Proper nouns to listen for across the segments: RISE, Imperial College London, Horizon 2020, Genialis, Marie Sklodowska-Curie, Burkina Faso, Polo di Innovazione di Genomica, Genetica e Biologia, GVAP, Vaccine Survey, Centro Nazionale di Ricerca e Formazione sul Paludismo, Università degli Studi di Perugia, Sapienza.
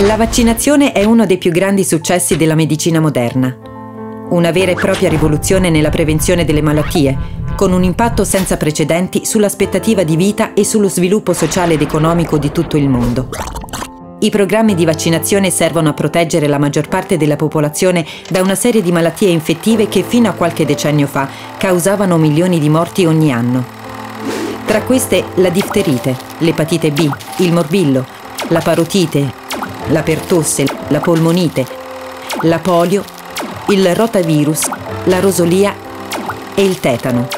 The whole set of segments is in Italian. La vaccinazione è uno dei più grandi successi della medicina moderna. Una vera e propria rivoluzione nella prevenzione delle malattie, con un impatto senza precedenti sull'aspettativa di vita e sullo sviluppo sociale ed economico di tutto il mondo. I programmi di vaccinazione servono a proteggere la maggior parte della popolazione da una serie di malattie infettive che fino a qualche decennio fa causavano milioni di morti ogni anno. Tra queste la difterite, l'epatite B, il morbillo, la parotite, la pertosse, la polmonite, la polio, il rotavirus, la rosolia e il tetano.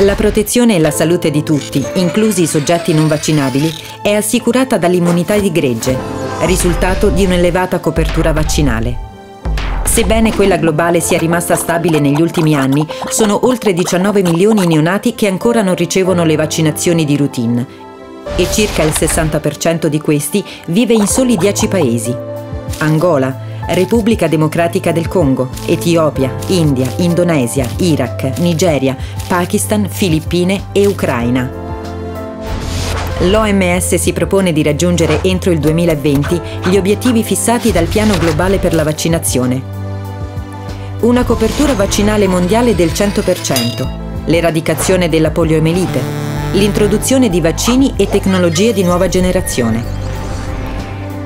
La protezione e la salute di tutti, inclusi i soggetti non vaccinabili, è assicurata dall'immunità di gregge, risultato di un'elevata copertura vaccinale. Sebbene quella globale sia rimasta stabile negli ultimi anni, sono oltre 19 milioni i neonati che ancora non ricevono le vaccinazioni di routine, e circa il 60% di questi vive in soli 10 paesi: Angola, Repubblica Democratica del Congo, Etiopia, India, Indonesia, Iraq, Nigeria, Pakistan, Filippine e Ucraina. L'OMS si propone di raggiungere entro il 2020 gli obiettivi fissati dal Piano Globale per la Vaccinazione. Una copertura vaccinale mondiale del 100%, l'eradicazione della poliomielite, l'introduzione di vaccini e tecnologie di nuova generazione.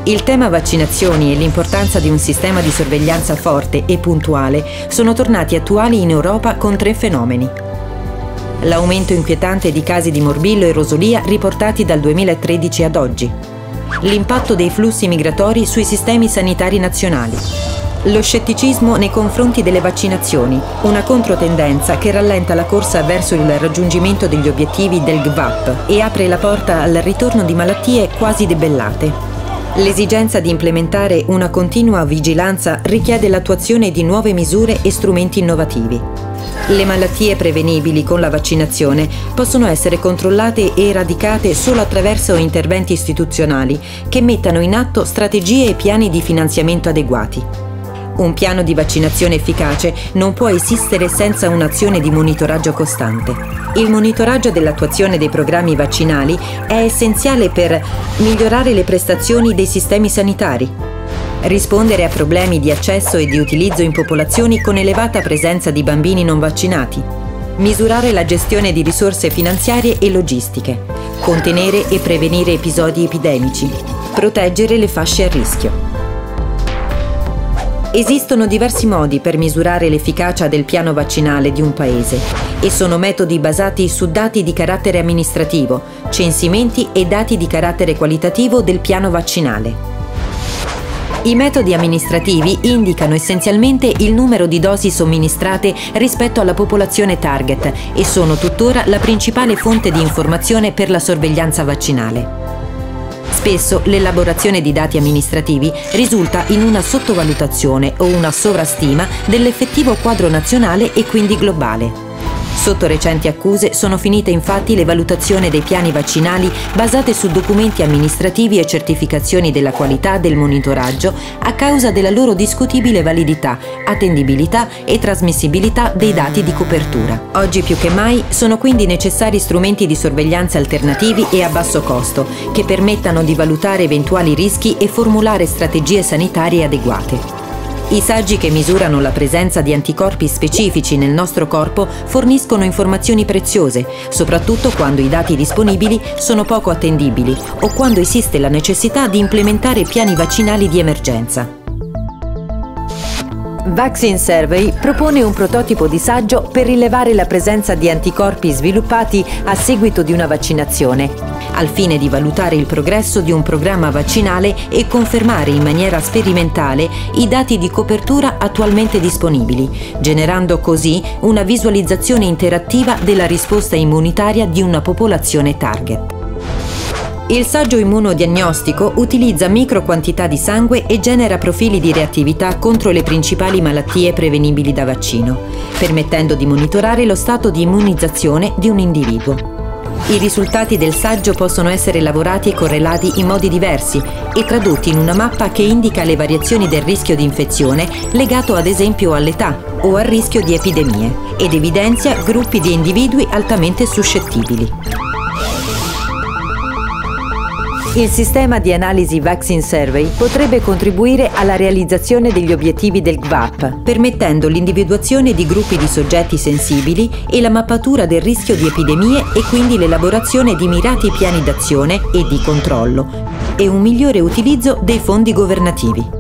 Il tema vaccinazioni e l'importanza di un sistema di sorveglianza forte e puntuale sono tornati attuali in Europa con tre fenomeni: l'aumento inquietante di casi di morbillo e rosolia riportati dal 2013 ad oggi, l'impatto dei flussi migratori sui sistemi sanitari nazionali, lo scetticismo nei confronti delle vaccinazioni, una controtendenza che rallenta la corsa verso il raggiungimento degli obiettivi del GVAP e apre la porta al ritorno di malattie quasi debellate. L'esigenza di implementare una continua vigilanza richiede l'attuazione di nuove misure e strumenti innovativi. Le malattie prevenibili con la vaccinazione possono essere controllate e eradicate solo attraverso interventi istituzionali che mettano in atto strategie e piani di finanziamento adeguati. Un piano di vaccinazione efficace non può esistere senza un'azione di monitoraggio costante. Il monitoraggio dell'attuazione dei programmi vaccinali è essenziale per migliorare le prestazioni dei sistemi sanitari, rispondere a problemi di accesso e di utilizzo in popolazioni con elevata presenza di bambini non vaccinati, misurare la gestione di risorse finanziarie e logistiche, contenere e prevenire episodi epidemici, proteggere le fasce a rischio. Esistono diversi modi per misurare l'efficacia del piano vaccinale di un paese e sono metodi basati su dati di carattere amministrativo, censimenti e dati di carattere qualitativo del piano vaccinale. I metodi amministrativi indicano essenzialmente il numero di dosi somministrate rispetto alla popolazione target e sono tuttora la principale fonte di informazione per la sorveglianza vaccinale. Spesso l'elaborazione di dati amministrativi risulta in una sottovalutazione o una sovrastima dell'effettivo quadro nazionale e quindi globale. Sotto recenti accuse sono finite infatti le valutazioni dei piani vaccinali basate su documenti amministrativi e certificazioni della qualità del monitoraggio a causa della loro discutibile validità, attendibilità e trasmissibilità dei dati di copertura. Oggi più che mai sono quindi necessari strumenti di sorveglianza alternativi e a basso costo che permettano di valutare eventuali rischi e formulare strategie sanitarie adeguate. I saggi che misurano la presenza di anticorpi specifici nel nostro corpo forniscono informazioni preziose, soprattutto quando i dati disponibili sono poco attendibili o quando esiste la necessità di implementare piani vaccinali di emergenza. Vaccine Survey propone un prototipo di saggio per rilevare la presenza di anticorpi sviluppati a seguito di una vaccinazione, al fine di valutare il progresso di un programma vaccinale e confermare in maniera sperimentale i dati di copertura attualmente disponibili, generando così una visualizzazione interattiva della risposta immunitaria di una popolazione target. Il saggio immunodiagnostico utilizza microquantità di sangue e genera profili di reattività contro le principali malattie prevenibili da vaccino, permettendo di monitorare lo stato di immunizzazione di un individuo. I risultati del saggio possono essere lavorati e correlati in modi diversi e tradotti in una mappa che indica le variazioni del rischio di infezione legato ad esempio all'età o al rischio di epidemie ed evidenzia gruppi di individui altamente suscettibili. Il sistema di analisi Vaccine Survey potrebbe contribuire alla realizzazione degli obiettivi del GVAP, permettendo l'individuazione di gruppi di soggetti sensibili e la mappatura del rischio di epidemie e quindi l'elaborazione di mirati piani d'azione e di controllo e un migliore utilizzo dei fondi governativi.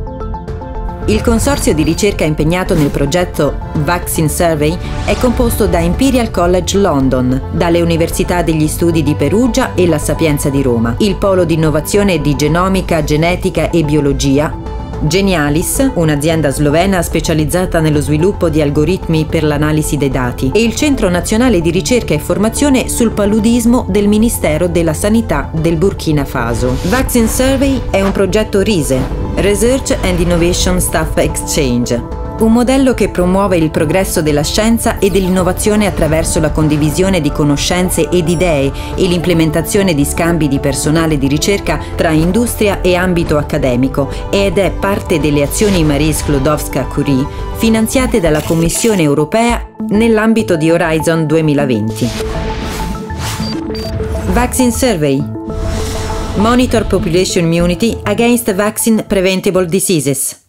Il consorzio di ricerca impegnato nel progetto Vaccine Survey è composto da Imperial College London, dalle Università degli Studi di Perugia e la Sapienza di Roma, il Polo di Innovazione di Genomica, Genetica e Biologia, Genialis, un'azienda slovena specializzata nello sviluppo di algoritmi per l'analisi dei dati, e il Centro Nazionale di Ricerca e Formazione sul Paludismo del Ministero della Sanità del Burkina Faso. Vaccine Survey è un progetto RISE, Research and Innovation Staff Exchange, un modello che promuove il progresso della scienza e dell'innovazione attraverso la condivisione di conoscenze ed idee e l'implementazione di scambi di personale di ricerca tra industria e ambito accademico, ed è parte delle azioni Marie Sklodowska-Curie finanziate dalla Commissione europea nell'ambito di Horizon 2020. Vaccine Survey Monitor population immunity against vaccine preventable diseases.